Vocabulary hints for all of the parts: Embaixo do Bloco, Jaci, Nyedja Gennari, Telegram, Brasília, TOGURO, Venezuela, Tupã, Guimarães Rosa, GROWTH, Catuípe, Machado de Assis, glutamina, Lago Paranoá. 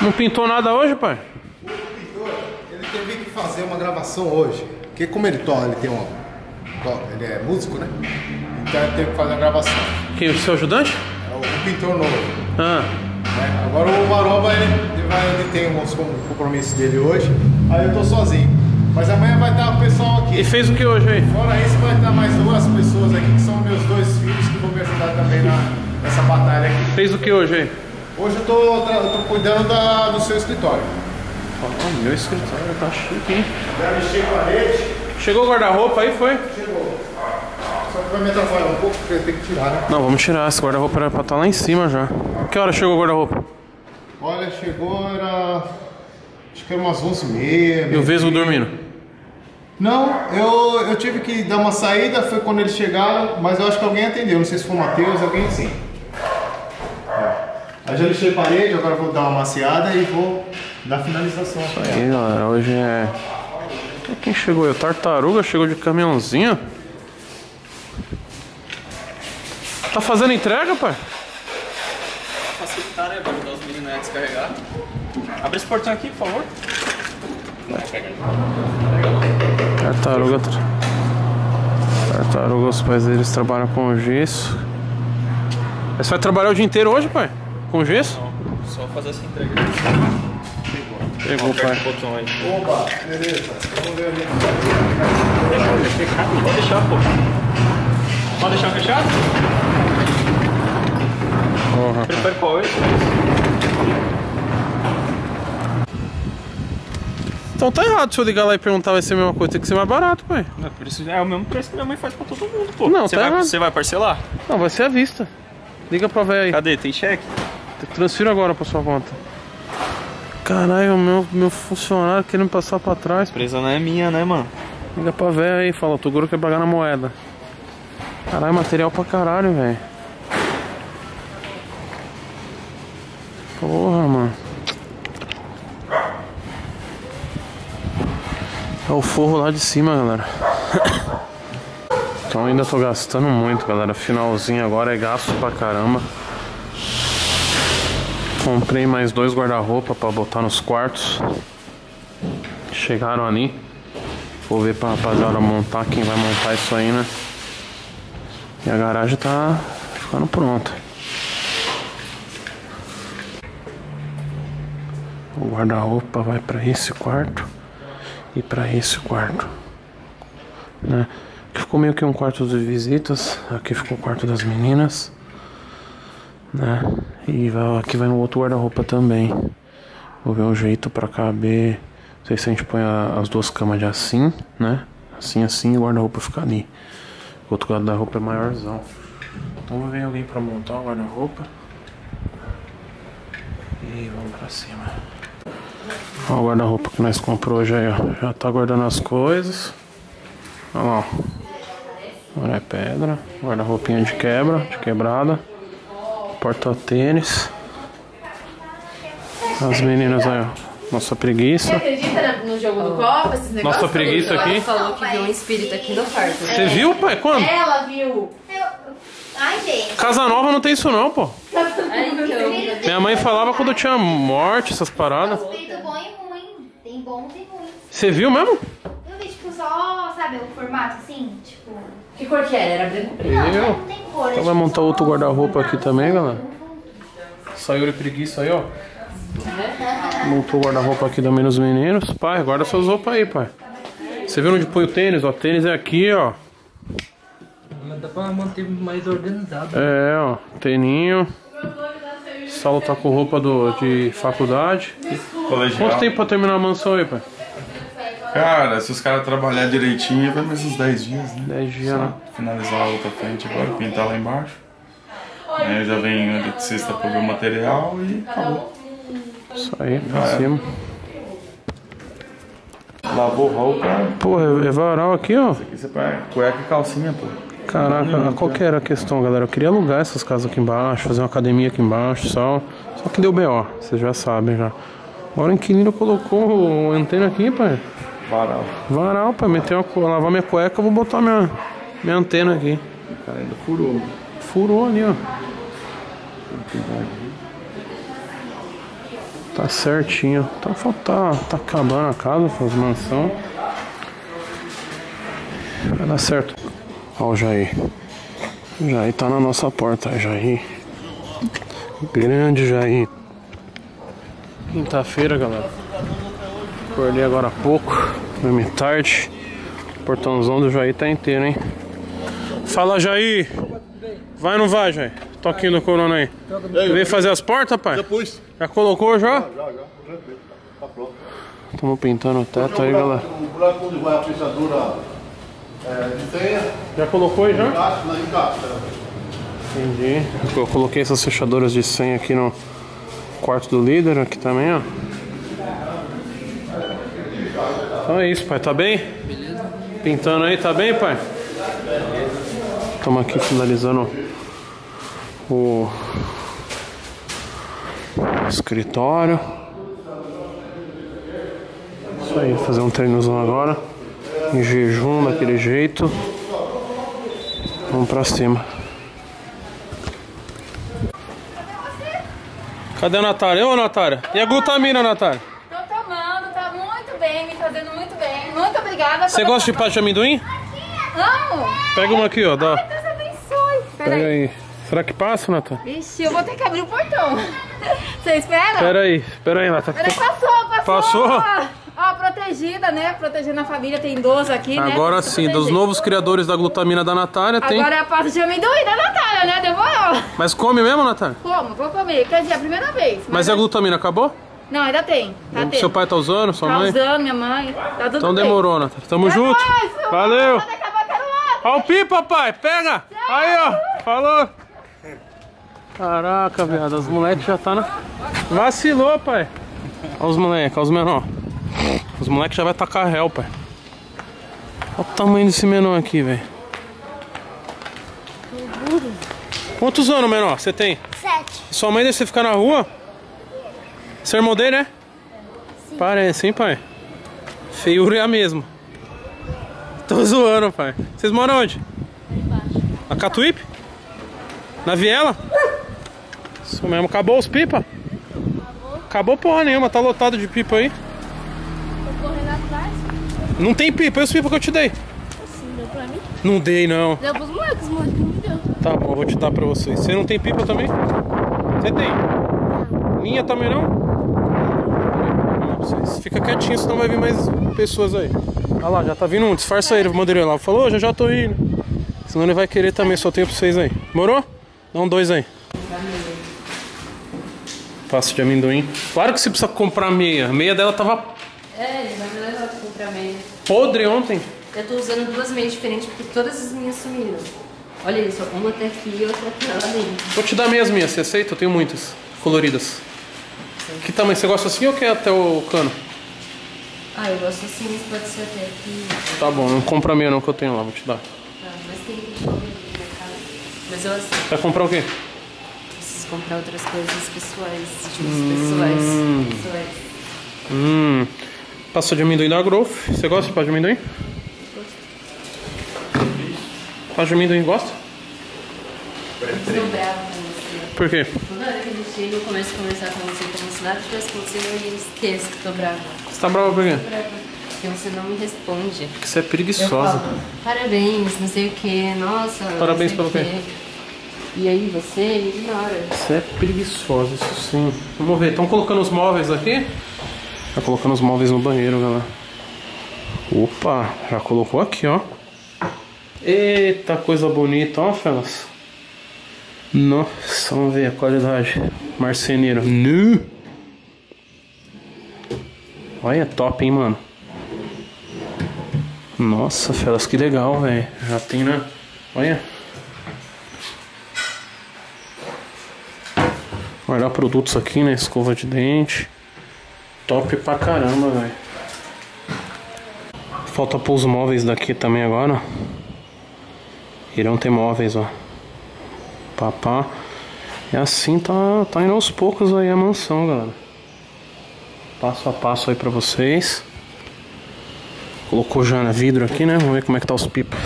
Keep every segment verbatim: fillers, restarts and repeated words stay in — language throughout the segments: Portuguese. Não pintou nada hoje, pai? O pintor, ele teve que fazer uma gravação hoje. Porque como ele toca, ele tem um... Ele é músico, né? Então ele teve que fazer a gravação. Quem? O seu ajudante? É o pintor novo. Ah. É, agora o Maroba, ele, ele, ele tem os compromissos dele hoje. Aí eu tô sozinho. Mas amanhã vai estar o pessoal aqui. E fez o que hoje aí? Fora isso, vai estar mais duas pessoas aqui, que são meus dois filhos, que vão me ajudar também na, nessa batalha aqui. Fez o que hoje aí? Hoje eu tô, eu tô cuidando da, do seu escritório. Oh, meu escritório tá chique, hein? Já mexi com a rede. Chegou o guarda-roupa aí, foi? Chegou. Só que vai me atrapalhar um pouco, porque tem que tirar, né? Não, vamos tirar. Esse guarda-roupa era pra estar lá em cima já. Que hora chegou o guarda-roupa? Olha, chegou, era... Acho que era umas onze e meia. E o Vesgo dormindo? Não, eu, eu tive que dar uma saída, foi quando eles chegaram, mas eu acho que alguém atendeu, não sei se foi o Matheus, alguém assim. Aí já lixei a parede, agora vou dar uma maciada e vou dar finalização. Isso aí, galera, hoje é... Quem chegou aí? O Tartaruga chegou de caminhãozinho. Tá fazendo entrega, pai? Pra facilitar, né? Pra ajudar os meninos a descarregar. Abre esse portão aqui, por favor. Tartaruga... Tartaruga, os pais deles trabalham com gesso. Você vai trabalhar o dia inteiro hoje, pai? Com gesso? Não, só fazer essa entrega. Pegou, Pegou pai. Botão aí. Opa, beleza. Vamos ver ali. Pode deixar, pô. Pode deixar fechado? Oh, prefere qual é? Então tá errado se eu ligar lá e perguntar, vai ser a mesma coisa, tem que ser mais barato, pai. É, por isso, é o mesmo preço que minha mãe faz pra todo mundo, pô. Não, você tá vai, errado. Você vai parcelar? Não, vai ser à vista. Liga pra véia aí. Cadê? Tem cheque? Transfiro agora pra sua conta. Caralho, meu, meu funcionário querendo me passar pra trás. A empresa não é minha, né, mano? Liga pra véia aí, fala, o Toguro quer pagar na moeda. Caralho, material pra caralho, velho. Porra, mano. É o forro lá de cima, galera. Então ainda tô gastando muito, galera. Finalzinho agora é gasto pra caramba. Comprei mais dois guarda-roupa pra botar nos quartos. Chegaram ali. Vou ver pra rapaziada montar, quem vai montar isso aí, né? E a garagem tá ficando pronta. O guarda-roupa vai pra esse quarto. E pra esse quarto, né? Ficou meio que um quarto de visitas. Aqui ficou o quarto das meninas, né? E vai, aqui vai um outro guarda-roupa também. Vou ver um jeito pra caber. Não sei se a gente põe a, as duas camas de assim, né? Assim, assim, e o guarda-roupa fica ali. O outro guarda-roupa é maiorzão. Então vou ver alguém pra montar o guarda-roupa. E vamos pra cima. Ó, o guarda-roupa que nós comprou hoje aí, ó. Já tá guardando as coisas. Olha lá, ó. Agora é pedra, guarda-roupinha de quebra, de quebrada, porta-tênis. As meninas aí, ó. Nossa preguiça. Você acredita no jogo do copo, esses negócios? Nossa preguiça aqui. Ela falou que viu um espírito aqui do quarto. Você viu, pai? Quando? Ela viu. Ai, gente. Casa Nova não tem isso não, pô. Minha mãe falava quando tinha morte, essas paradas. Espírito bom e ruim. Tem bom e ruim. Você viu mesmo? Eu vi, tipo, só, sabe, o formato assim, tipo... Que cor que era? Era branco preto? Não, não tem cor. Então vai montar outro guarda-roupa aqui também, galera. Saiu de preguiça aí, ó. Montou o guarda-roupa aqui também nos meninos. Pai, guarda suas roupas aí, pai. Você viu onde põe o tênis? O tênis é aqui, ó. Mas dá pra manter mais organizado. É, ó. Têninho. Saulo tá com roupa do, de faculdade. Colegial. Quanto tempo pra terminar a mansão aí, pai? Cara, se os caras trabalharem direitinho, vai mais uns dez dias, né? dez dias, só, né? Finalizar a outra frente agora, pintar lá embaixo. Aí já vem o eletricista pra ver o material e acabou. Isso aí, pra cima. Lavou roupa. Pô, é varal aqui, ó. Isso aqui você pega cueca e calcinha, pô. Caraca, qual que era a questão, galera? Eu queria alugar essas casas aqui embaixo, fazer uma academia aqui embaixo, só. Só que deu B O, vocês já sabem, já. Agora o inquilino colocou a antena aqui, pai. Varal. Varal, pra meter uma, lavar minha cueca, eu vou botar minha, minha antena aqui. O cara ainda furou. Furou ali, ó. Tá certinho. Tá, tá, tá acabando a casa, as mansão. Vai dar certo. Ó o Jair. O Jair tá na nossa porta, Jair. Grande Jair. Quinta-feira, galera. Acordei agora há pouco. Dormi tarde. O portãozão do Jair tá inteiro, hein? Fala, Jair. Vai ou não vai, Jair? Toquinho do Corona aí. Veio fazer as portas, pai? Já pus. Já colocou, já? Já, já. Tá pronto. Estamos pintando o teto aí, galera. O buraco onde vai a fechadura de senha. Já colocou aí, já? Entendi. Eu coloquei essas fechaduras de senha aqui no quarto do líder, aqui também, ó. Então é isso, pai. Tá bem? Beleza. Pintando aí, tá bem, pai? Estamos aqui finalizando o escritório. Isso aí, fazer um treinozão agora. Em jejum, daquele jeito. Vamos pra cima. Cadê a Natália? Ô, Natália. E a glutamina, Natália? Tô tomando, tá muito bem, me fazendo muito bem. Muito obrigada. Você gosta de pasta de amendoim? Não. Pega uma aqui, ó. Dá. Ai, Deus abençoe. Pera Pega aí. aí. Será que passa, Natália? Ixi, eu vou ter que abrir o portão. Você espera? Pera aí, espera aí, Natália. Passou, passou. Passou? Ó, protegida, né? Protegendo a família, tem idoso aqui, Agora né? Agora sim, protegida. Dos novos criadores da glutamina da Natália tem... Agora é a pasta de amendoim da Natália, né? Demorou. Mas come mesmo, Natália? Como, vou comer. Quer dizer, é a primeira vez. Mas, mas a glutamina acabou? Não, ainda tem. Tá tendo. Seu pai tá usando, sua tá mãe? Tá usando, minha mãe. Tá tudo então bem. Demorou, Natália. Tamo é junto. Nóis, valeu. Ó o pipa, pai. Pega. Tchau. Aí, ó. Falou! Caraca, viado, os moleques já tá na... Vacilou, pai! Olha os moleques, olha os menor. Os moleques já vai tacar réu, pai. Olha o tamanho desse menor aqui, velho. Quantos anos, menor, você tem? Sete. E sua mãe deixa você ficar na rua? Você é irmão dele, né? Sim. Parece, hein, pai? Feiura mesmo. Tô zoando, pai. Vocês moram onde? Embaixo. A Catuípe? Na viela? Isso mesmo, acabou os pipa? Acabou. Acabou porra nenhuma, tá lotado de pipa aí. Tô correndo atrás. Não tem pipa, é os pipa que eu te dei. Assim, deu pra mim? Não dei, não. Deu pros moleques, os moleques não me deu. Tá bom, vou te dar pra vocês. Você não tem pipa também? Você tem? Não. Minha também não? Não, vocês. Fica quietinho, senão vai vir mais pessoas aí. Olha lá, já tá vindo um, disfarça aí, mandei ele lá. Falou, oh, já já tô indo. Senão ele vai querer também, só tenho pra vocês aí. Morou? Dá um dois aí. Pasta de amendoim. Claro que você precisa comprar meia. A meia dela tava... É, mas não é pra comprar meia. Podre ontem? Eu tô usando duas meias diferentes porque todas as minhas sumiram. Olha isso, uma até aqui e outra aqui lá dentro. Vou te dar meias minhas, você aceita? Eu tenho muitas coloridas. Sim. Que tamanho? Você gosta assim ou quer até o cano? Ah, eu gosto assim, pode ser até aqui. Tá bom, não compra meia não que eu tenho lá, vou te dar. Tá, mas tem... Mas eu assim. Vai comprar o quê? Preciso comprar outras coisas pessoais, tipo hum. pessoais. pessoais. Hum. Pasta de amendoim da Growth. Você gosta de pasta de amendoim? Gosto. Pasta de amendoim gosta? Eu sou brava com você. Por quê? Toda hora que a gente chega, eu começo a conversar com você como se nada tivesse acontecido e eu esqueço que tô brava. Você tá brava por quê? Porque você não me responde. Porque você é preguiçosa. Falo, parabéns, não sei o que, nossa. Parabéns pelo quê? E aí você ignora. Você é preguiçosa, isso sim. Vamos ver, estão colocando os móveis aqui? Tá colocando os móveis no banheiro, galera. Opa, já colocou aqui, ó. Eita, coisa bonita, ó, fellas. Nossa, vamos ver a qualidade. Marceneiro. Nu. Olha, top, hein, mano. Nossa, fellas, que legal, velho. Já tem, né? Olha. Guardar produtos aqui, né? Escova de dente. Top pra caramba, velho. Falta pôr os móveis daqui também agora. Irão ter móveis, ó. Papá. E assim tá, tá indo aos poucos aí a mansão, galera. Passo a passo aí pra vocês. Colocou já na vidro aqui, né? Vamos ver como é que tá os pipos.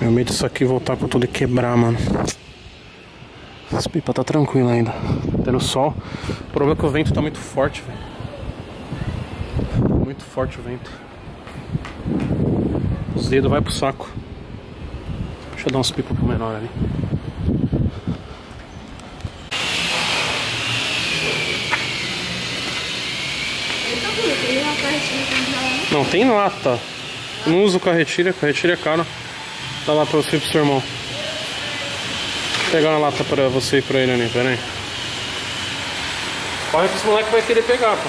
Meu medo disso aqui voltar com tudo e quebrar, mano. As pipas tá tranquila ainda. Tendo sol. O problema é que o vento tá muito forte, velho. Muito forte o vento. Os dedos vai pro saco. Deixa eu dar uns pipos pro menor ali. Não tem lata. Eu não uso carretilha, carretilha é caro. Dá lá pra você e pro seu irmão. Vou pegar uma lata pra você e pra ele, né? Pera aí. Corre que os moleques vai querer pegar, pô.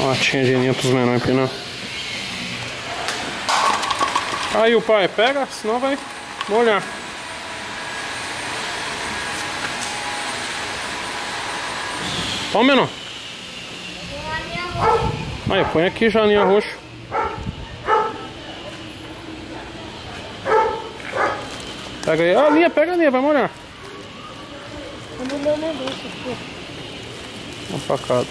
Uma latinha de linha pros menores pinar. Aí o pai, pega, senão vai molhar. Toma, menor. Aí, põe aqui já a linha roxa. Pega aí, a linha, pega a linha, vai molhar. Uma facada.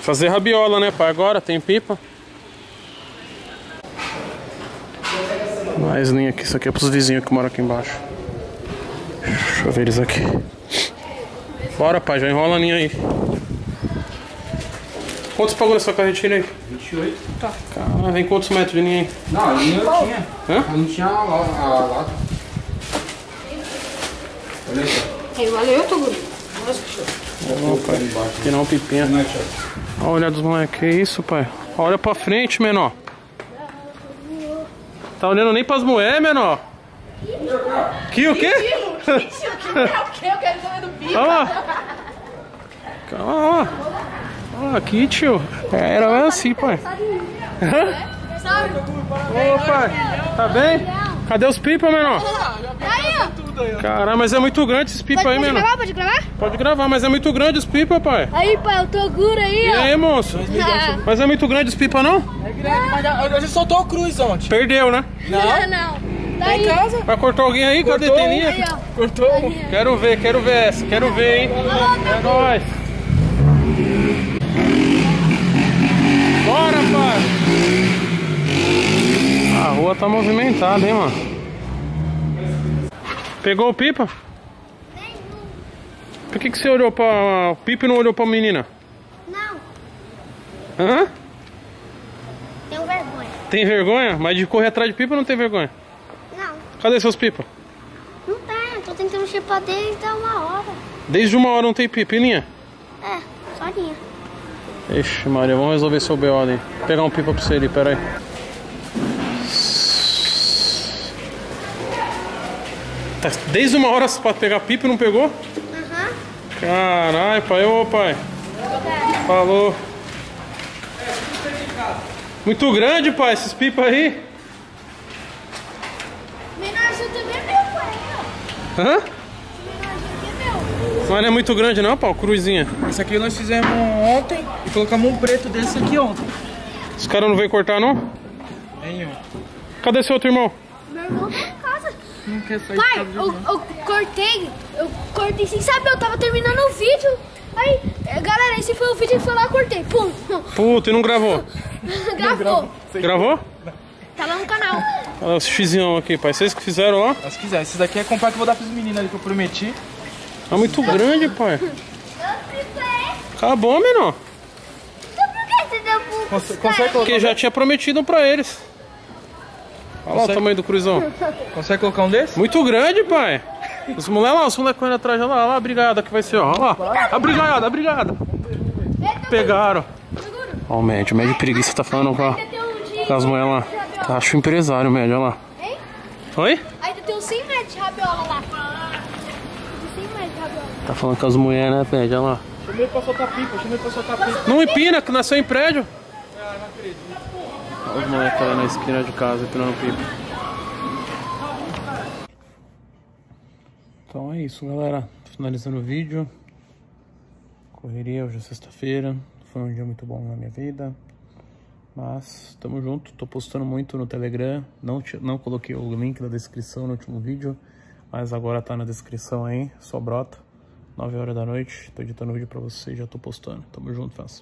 Fazer rabiola, né, pai? Agora tem pipa. Mais linha aqui, isso aqui é pros vizinhos que moram aqui embaixo. Deixa eu ver eles aqui. Bora, pai, já enrola a linha aí. Quantos pagou na sua carretilha aí? vinte e oito. Tá. Cara, vem quantos metros de linha aí? Não, a linha eu tinha. Hã? Eu não tinha a lata. Olha aí, cara. Valeu, Toguro. Nossa, que show. Opa, tem não pipinha. Olha a olhada dos moleques. Que isso, pai? Olha pra frente, menor. Tá olhando nem pras mulheres, menor. Que o quê? Que o quê? Que eu quero comer do bico. Calma. Calma, ó. Ah, aqui, tio. É, era mesmo assim, pai. Ô, pai, tá bem? Cadê os pipas, menor? Caralho, mas é muito grande esses pipas aí, menor. Pode gravar? Pode gravar, mas é muito grande os pipas, pai. Aí, pai, o Toguro aí, ó. E aí, moço? Ah. Mas é muito grande os pipas, não? É grande, mas a gente soltou o cruz ontem. Perdeu, né? Não, não. Tá em casa. Mas cortou alguém aí? Cadê? Tem linha? Cortou? Quero ver, quero ver essa. Quero ver, hein? É nóis. Bora, pai! A rua tá movimentada, hein, mano? Pegou o pipa? Por que que você olhou pra... O pipa e não olhou pra menina? Não. Hã? Tenho vergonha. Tem vergonha? Mas de correr atrás de pipa não tem vergonha? Não. Cadê seus pipas? Não tem, eu tô tentando chipar desde uma hora. Desde uma hora não tem pipa e linha? É, só linha. Ixi, Maria, vamos resolver seu B O ali. Vou pegar um pipa pra você ali, pera aí. Tá desde uma hora pra pegar pipa e não pegou? Aham. Uhum. Caralho, pai. Ô, pai. Obrigado. Falou. Muito grande, pai, esses pipas aí. Menor, isso também é meu, pai. Hã? Menor, isso aqui é meu. Mas não é muito grande não, pau, cruzinha. Esse aqui nós fizemos ontem e colocamos um preto desse aqui ontem. Os caras não veio cortar não? Nenhum. Cadê seu outro irmão? Meu irmão tá em casa. Não quer sair. Pai, de casa eu, eu cortei, eu cortei sem saber, eu tava terminando o vídeo. Aí, galera, esse foi o vídeo que foi lá, eu cortei. Pum. Puta, e não gravou? Gravou. Gravou? Tá lá no canal. Olha os xizão aqui, pai. Vocês que fizeram lá? Nós quiser. Esse daqui é comprar que eu vou dar pros meninos ali que eu prometi. Tá muito grande, pai. Acabou, menor. Então por que você deu pro Cons consegue Porque um já tinha prometido um pra eles. Olha consegue... lá o tamanho do cruzão. Consegue colocar um desse? Muito grande, pai. Os moleques lá, os moleques correndo atrás. Olha lá, olha lá a brigada que vai ser, ó. Olha lá. A brigada, a brigada. Pegaram. Ó o médio, o médio preguiça tá falando com, a... com as mulheres lá. Tá, acho o empresário, médio, olha lá. Hein? Oi? Ainda tem uns cem metros de rabiola lá. Tá falando com as mulheres, né, Pedro? Olha lá. Chamei pra soltar pipa, chamei pra soltar pipa. Não empina, que nasceu em prédio. Ah, não acredito. Olha os moleques lá na esquina de casa, empinando pipa. Então é isso, galera. Finalizando o vídeo. Correria, hoje é sexta-feira. Foi um dia muito bom na minha vida. Mas, tamo junto. Tô postando muito no Telegram. Não, não coloquei o link da descrição no último vídeo. Mas agora tá na descrição aí. Só brota. nove horas da noite, tô editando vídeo pra vocês, já tô postando. Tamo junto, fãs.